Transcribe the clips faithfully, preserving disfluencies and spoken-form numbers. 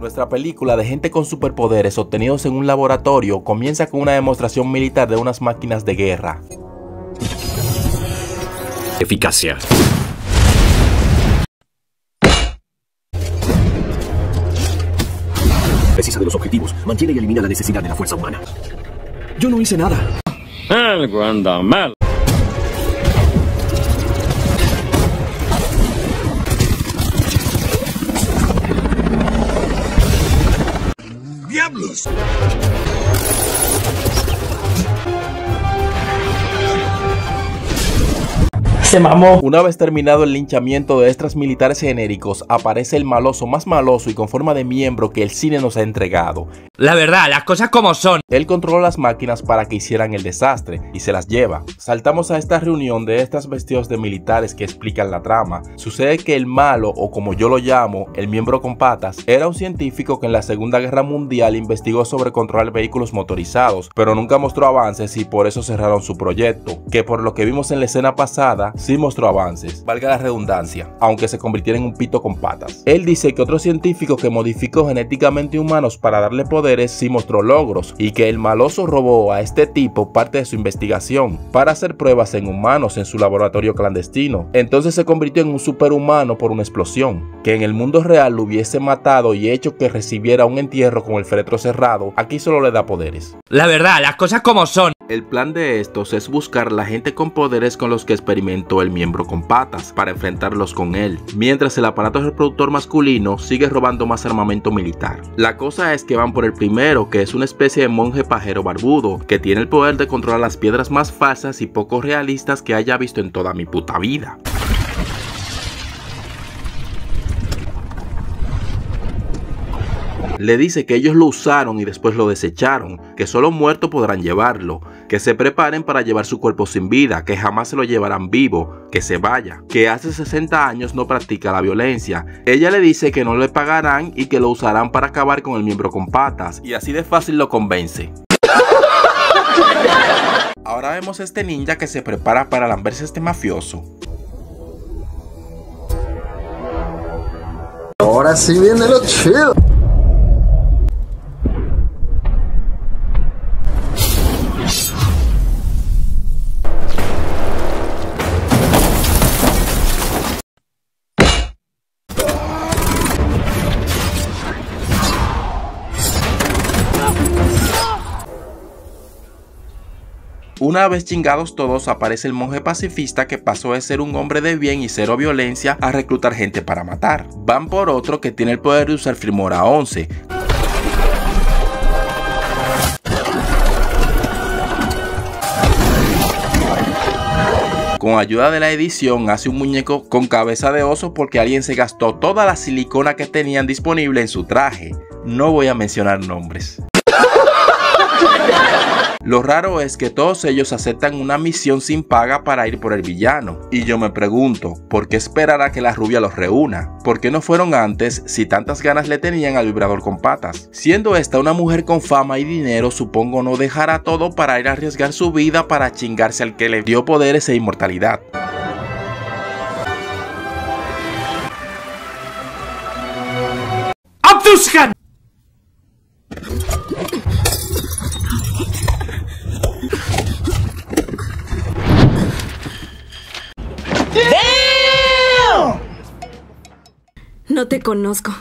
Nuestra película de gente con superpoderes obtenidos en un laboratorio comienza con una demostración militar de unas máquinas de guerra. Eficacia. Precisa de los objetivos, mantiene y elimina la necesidad de la fuerza humana. Yo no hice nada. Algo anda mal. ¡Diablos! Se mamó. Una vez terminado el linchamiento de estos militares genéricos, aparece el maloso más maloso y con forma de miembro que el cine nos ha entregado. La verdad, las cosas como son. Él controló las máquinas para que hicieran el desastre y se las lleva. Saltamos a esta reunión de estas vestidos de militares que explican la trama. Sucede que el malo, o como yo lo llamo, el miembro con patas, era un científico que en la Segunda Guerra Mundial investigó sobre controlar vehículos motorizados, pero nunca mostró avances y por eso cerraron su proyecto, que por lo que vimos en la escena pasada, sí mostró avances, valga la redundancia, aunque se convirtiera en un pito con patas. Él dice que otro científico que modificó genéticamente humanos para darle poderes sí mostró logros, y que el maloso robó a este tipo parte de su investigación para hacer pruebas en humanos en su laboratorio clandestino. Entonces se convirtió en un superhumano por una explosión, que en el mundo real lo hubiese matado y hecho que recibiera un entierro con el féretro cerrado. Aquí solo le da poderes. La verdad, las cosas como son. El plan de estos es buscar la gente con poderes con los que experimentó el miembro con patas para enfrentarlos con él, mientras el aparato reproductor masculino sigue robando más armamento militar. La cosa es que van por el primero, que es una especie de monje pajero barbudo que tiene el poder de controlar las piedras más falsas y poco realistas que haya visto en toda mi puta vida. Le dice que ellos lo usaron y después lo desecharon, que solo muertos podrán llevarlo, que se preparen para llevar su cuerpo sin vida, que jamás se lo llevarán vivo, que se vaya, que hace sesenta años no practica la violencia. Ella le dice que no le pagarán y que lo usarán para acabar con el miembro con patas, y así de fácil lo convence. Ahora vemos a este ninja que se prepara para lamberse a este mafioso. Ahora sí viene lo chido. Una vez chingados todos, aparece el monje pacifista que pasó de ser un hombre de bien y cero violencia a reclutar gente para matar. Van por otro que tiene el poder de usar Filmora once. Con ayuda de la edición hace un muñeco con cabeza de oso porque alguien se gastó toda la silicona que tenían disponible en su traje. No voy a mencionar nombres. Lo raro es que todos ellos aceptan una misión sin paga para ir por el villano. Y yo me pregunto, ¿por qué esperar a que la rubia los reúna? ¿Por qué no fueron antes si tantas ganas le tenían al vibrador con patas? Siendo esta una mujer con fama y dinero, supongo no dejará todo para ir a arriesgar su vida para chingarse al que le dio poderes e inmortalidad. ¡Abdushan! No te conozco.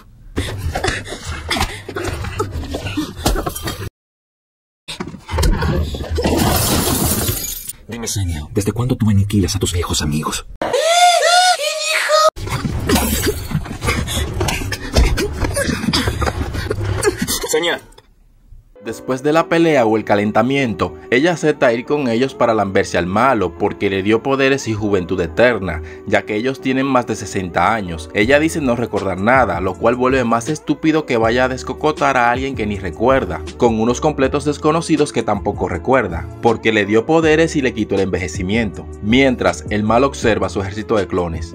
Dime, Senio, ¿desde cuándo tú aniquilas a tus viejos amigos? Senio. Después de la pelea o el calentamiento, ella acepta ir con ellos para lamberse al malo porque le dio poderes y juventud eterna, ya que ellos tienen más de sesenta años. Ella dice no recordar nada, lo cual vuelve más estúpido que vaya a descocotar a alguien que ni recuerda, con unos completos desconocidos que tampoco recuerda, porque le dio poderes y le quitó el envejecimiento. Mientras, el malo observa su ejército de clones.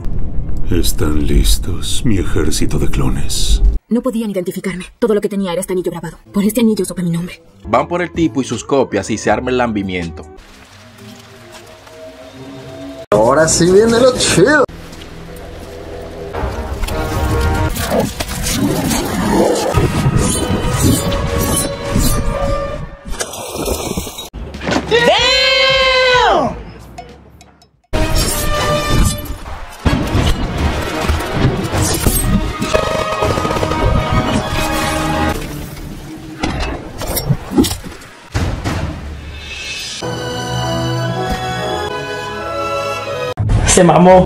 Están listos, mi ejército de clones. No podían identificarme. Todo lo que tenía era este anillo grabado. Por este anillo supe mi nombre. Van por el tipo y sus copias y se arma el lambimiento. Ahora sí viene lo chido. Se mamó.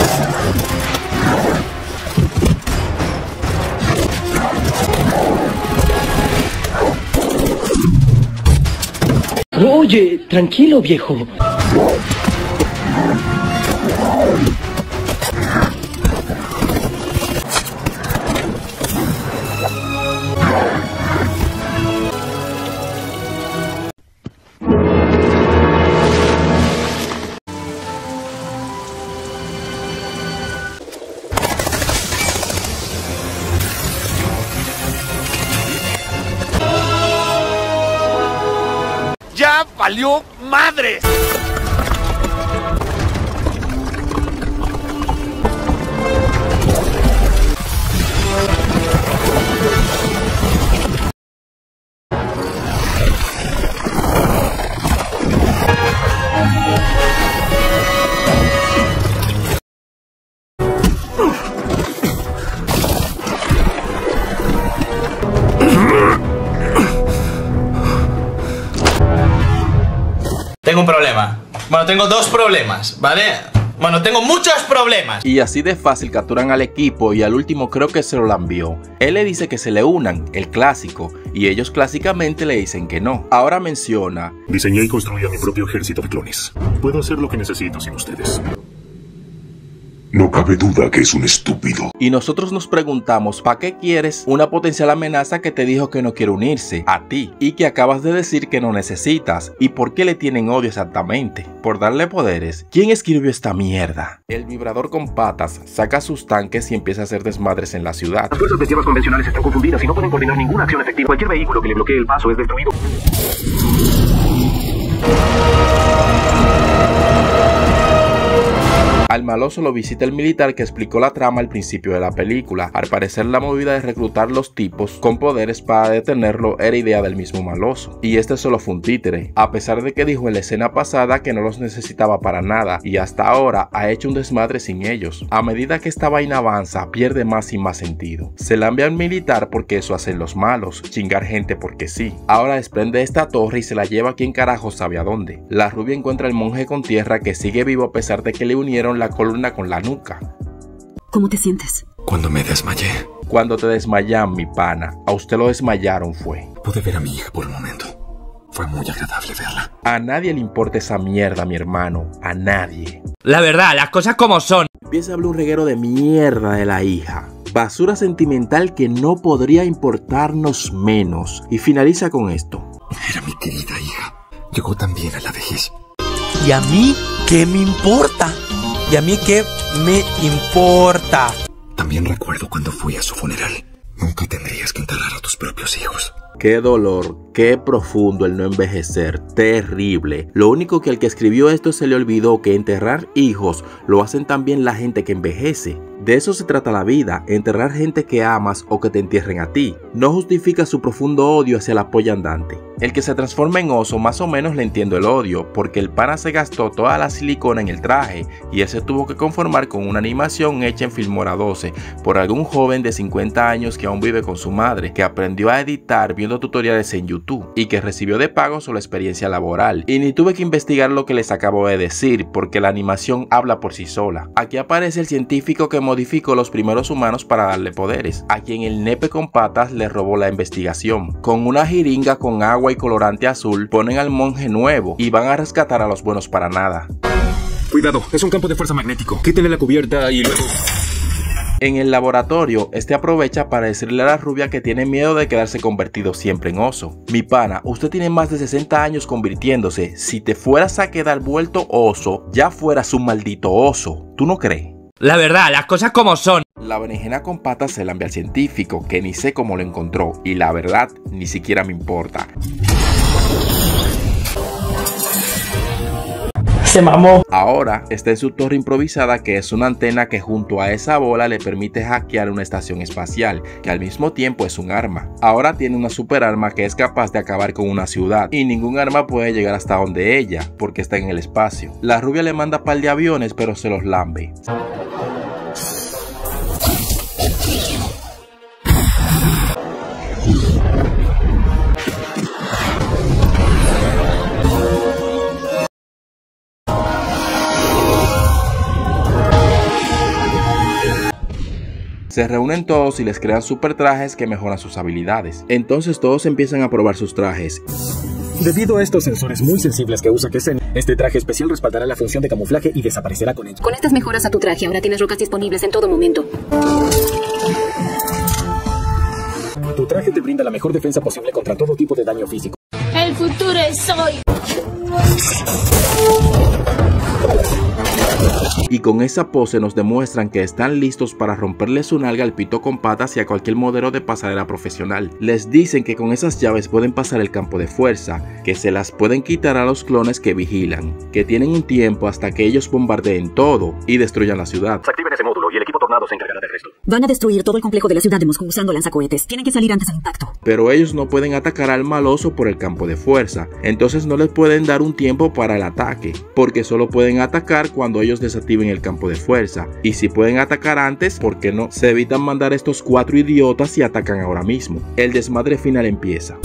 Oye, tranquilo, viejo. ¡Ya valió madre! Tengo un problema. Bueno, tengo dos problemas, ¿vale? Bueno, tengo muchos problemas. Y así de fácil capturan al equipo y al último creo que se lo envió. Él le dice que se le unan, el clásico, y ellos clásicamente le dicen que no. Ahora menciona: diseñé y construí a mi propio ejército de clones. Puedo hacer lo que necesito sin ustedes. No cabe duda que es un estúpido. Y nosotros nos preguntamos, ¿para qué quieres una potencial amenaza que te dijo que no quiere unirse a ti y que acabas de decir que no necesitas? ¿Y por qué le tienen odio exactamente? ¿Por darle poderes? ¿Quién escribió esta mierda? El vibrador con patas saca sus tanques y empieza a hacer desmadres en la ciudad. Las fuerzas de llevas convencionales están confundidas y no pueden coordinar ninguna acción efectiva. Cualquier vehículo que le bloquee el paso es destruido. Al maloso lo visita el militar que explicó la trama al principio de la película. Al parecer la movida de reclutar los tipos con poderes para detenerlo era idea del mismo maloso, y este solo fue un títere, a pesar de que dijo en la escena pasada que no los necesitaba para nada, y hasta ahora ha hecho un desmadre sin ellos. A medida que esta vaina avanza, pierde más y más sentido. Se la envía al militar porque eso hacen los malos, chingar gente porque sí. Ahora desprende esta torre y se la lleva a quien carajo sabe a dónde. La rubia encuentra al monje con tierra que sigue vivo a pesar de que le unieron la columna con la nuca. ¿Cómo te sientes? Cuando me desmayé. Cuando te desmayan, mi pana. A usted lo desmayaron fue. Pude ver a mi hija por un momento. Fue muy agradable verla. A nadie le importa esa mierda, mi hermano. A nadie. La verdad, las cosas como son. Empieza a hablar un reguero de mierda de la hija. Basura sentimental que no podría importarnos menos. Y finaliza con esto. Era mi querida hija. Llegó también a la vejez. ¿Y a mí qué me importa? ¿Y a mí qué me importa? También recuerdo cuando fui a su funeral. Nunca tendrías que enterrar a tus propios hijos. Qué dolor, qué profundo el no envejecer, terrible. Lo único que al que escribió esto se le olvidó que enterrar hijos lo hacen también la gente que envejece. De eso se trata la vida, enterrar gente que amas o que te entierren a ti. No justifica su profundo odio hacia la polla andante. El que se transforma en oso más o menos le entiendo el odio, porque el pana se gastó toda la silicona en el traje y ese tuvo que conformar con una animación hecha en Filmora doce por algún joven de cincuenta años que aún vive con su madre, que aprendió a editar viendo tutoriales en YouTube y que recibió de pago su experiencia laboral. Y ni tuve que investigar lo que les acabo de decir, porque la animación habla por sí sola. Aquí aparece el científico que modificó los primeros humanos para darle poderes, a quien el nepe con patas le robó la investigación. Con una jeringa con agua y colorante azul ponen al monje nuevo y van a rescatar a los buenos para nada. Cuidado, es un campo de fuerza magnético. Quítale la cubierta y luego... En el laboratorio, este aprovecha para decirle a la rubia que tiene miedo de quedarse convertido siempre en oso. Mi pana, usted tiene más de sesenta años convirtiéndose. Si te fueras a quedar vuelto oso, ya fueras un maldito oso. ¿Tú no crees? La verdad, las cosas como son. La berenjena con patas se la envía al científico, que ni sé cómo lo encontró, y la verdad, ni siquiera me importa. Se mamó. Ahora está en su torre improvisada, que es una antena que junto a esa bola le permite hackear una estación espacial, que al mismo tiempo es un arma. Ahora tiene una super arma que es capaz de acabar con una ciudad, y ningún arma puede llegar hasta donde ella, porque está en el espacio. La rubia le manda par de aviones, pero se los lambe. Se reúnen todos y les crean super trajes que mejoran sus habilidades. Entonces todos empiezan a probar sus trajes. Debido a estos sensores muy sensibles que usa Kesen, este traje especial respaldará la función de camuflaje y desaparecerá con ello. Con estas mejoras a tu traje, ahora tienes rocas disponibles en todo momento. Tu traje te brinda la mejor defensa posible contra todo tipo de daño físico. El futuro es hoy. Y con esa pose nos demuestran que están listos para romperle su nalga al pito con patas y a cualquier modelo de pasarela profesional. Les dicen que con esas llaves pueden pasar el campo de fuerza, que se las pueden quitar a los clones que vigilan, que tienen un tiempo hasta que ellos bombardeen todo y destruyan la ciudad. Desactiven ese módulo y el equipo Tornado se encargará del resto. Van a destruir todo el complejo de la ciudad de Moscú usando lanzacohetes. Tienen que salir antes del impacto. Pero ellos no pueden atacar al maloso por el campo de fuerza, entonces no les pueden dar un tiempo para el ataque, porque solo pueden atacar cuando ellos desactiven en el campo de fuerza, y si pueden atacar antes, ¿por qué no? Se evitan mandar a estos cuatro idiotas y atacan ahora mismo. El desmadre final empieza.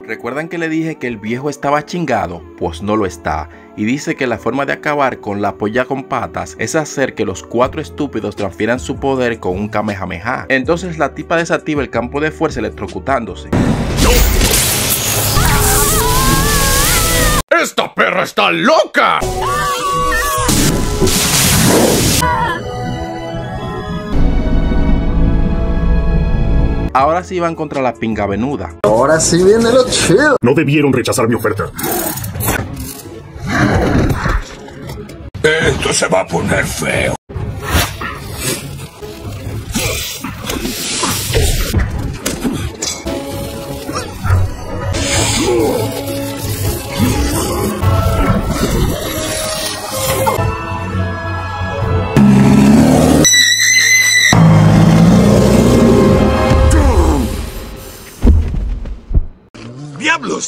¿Recuerdan que le dije que el viejo estaba chingado? Pues no lo está, y dice que la forma de acabar con la polla con patas es hacer que los cuatro estúpidos transfieran su poder con un kamehameha. Entonces la tipa desactiva el campo de fuerza electrocutándose. ¡Esta perra está loca! Ahora sí van contra la pinga venuda. Ahora sí viene lo chido. No debieron rechazar mi oferta. Esto se va a poner feo.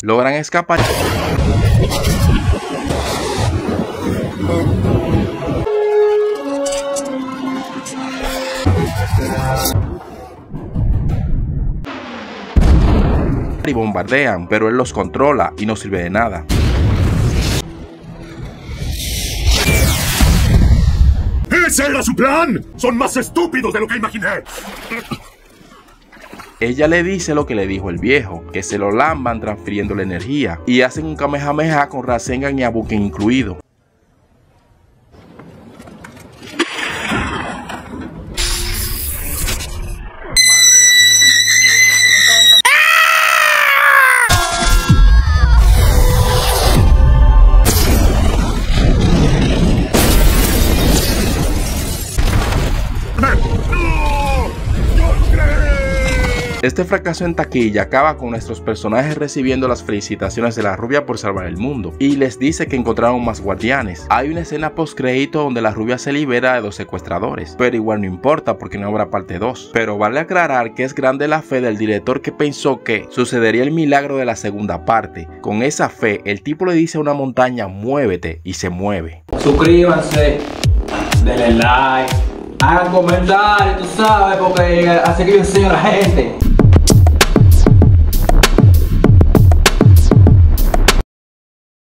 Logran escapar. Y bombardean, pero él los controla y no sirve de nada. ¡Ese era su plan! ¡Son más estúpidos de lo que imaginé! Ella le dice lo que le dijo el viejo, que se lo lamban transfiriendo la energía, y hacen un kamehameha con Rasengan y Abuken incluido. Este fracaso en taquilla acaba con nuestros personajes recibiendo las felicitaciones de la rubia por salvar el mundo, y les dice que encontraron más guardianes. Hay una escena post crédito donde la rubia se libera de los secuestradores, pero igual no importa porque no habrá parte dos. Pero vale aclarar que es grande la fe del director, que pensó que sucedería el milagro de la segunda parte. Con esa fe el tipo le dice a una montaña muévete, y se mueve. Suscríbanse, denle like, hagan comentarios, tú sabes, porque así que yo enseño a la gente.